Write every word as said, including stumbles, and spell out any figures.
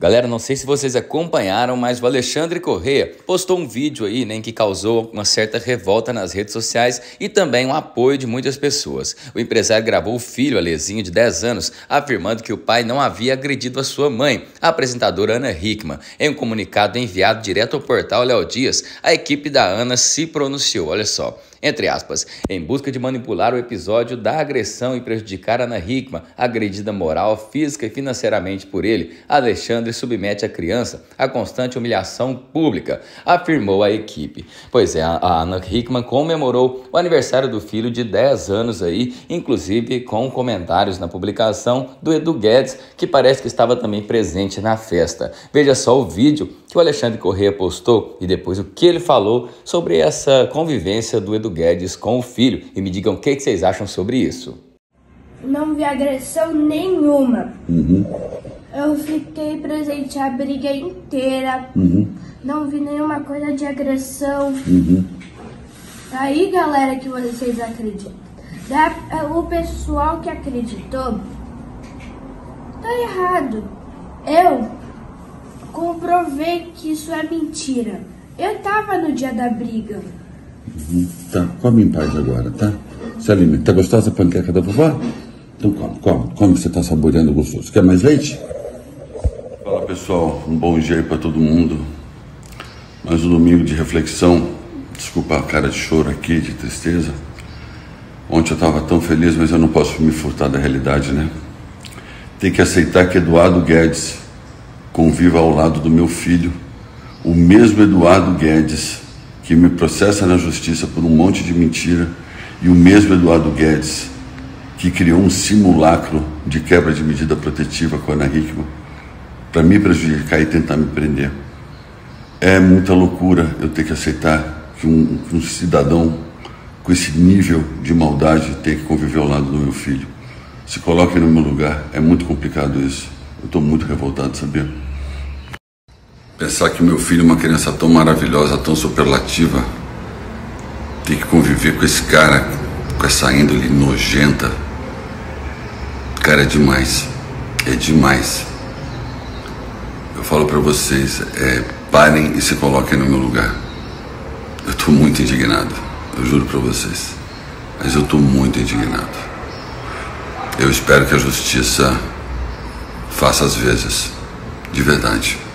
Galera, não sei se vocês acompanharam, mas o Alexandre Corrêa postou um vídeo aí, né, que causou uma certa revolta nas redes sociais e também um apoio de muitas pessoas. O empresário gravou o filho, Alezinho, de dez anos, afirmando que o pai não havia agredido a sua mãe, a apresentadora Ana Hickmann. Em um comunicado enviado direto ao portal Léo Dias, a equipe da Ana se pronunciou, olha só, entre aspas, em busca de manipular o episódio da agressão e prejudicar Ana Hickmann, agredida moral, física e financeiramente por ele, Alexandre submete a criança a constante humilhação pública, afirmou a equipe. Pois é, a Ana Hickmann comemorou o aniversário do filho de dez anos aí, inclusive com comentários na publicação do Edu Guedes, que parece que estava também presente na festa. Veja só o vídeo que o Alexandre Corrêa postou e depois o que ele falou sobre essa convivência do Edu Guedes com o filho, e me digam o que, que vocês acham sobre isso. Não vi agressão nenhuma. Uhum. Eu fiquei presente a briga inteira. Uhum. Não vi nenhuma coisa de agressão. Uhum. Aí, galera, que vocês acreditam? Da, o pessoal que acreditou tá errado. Eu comprovei que isso é mentira. Eu tava no dia da briga. Uhum. Tá, come em paz agora, tá? Se alimenta. Tá gostosa a panqueca da vovó? Então come, come, come que você tá saboreando gostoso. Quer mais leite? Fala, pessoal, um bom dia aí pra todo mundo. Mais um domingo de reflexão. Desculpa a cara de choro aqui, de tristeza. Ontem eu tava tão feliz, mas eu não posso me furtar da realidade, né? Tem que aceitar que Eduardo Guedes conviva ao lado do meu filho. O mesmo Eduardo Guedes que me processa na justiça por um monte de mentira, e o mesmo Eduardo Guedes, que criou um simulacro de quebra de medida protetiva com a Ana Hickmann, para me prejudicar e tentar me prender. É muita loucura eu ter que aceitar que um, um cidadão com esse nível de maldade tenha que conviver ao lado do meu filho. Se coloquem no meu lugar, é muito complicado isso. Eu estou muito revoltado, sabia? Pensar que meu filho, uma criança tão maravilhosa, tão superlativa, tem que conviver com esse cara, com essa índole nojenta. Cara, é demais. É demais. Eu falo pra vocês, é, parem e se coloquem no meu lugar. Eu tô muito indignado. Eu juro pra vocês. Mas eu tô muito indignado. Eu espero que a justiça faça as vezes. De verdade.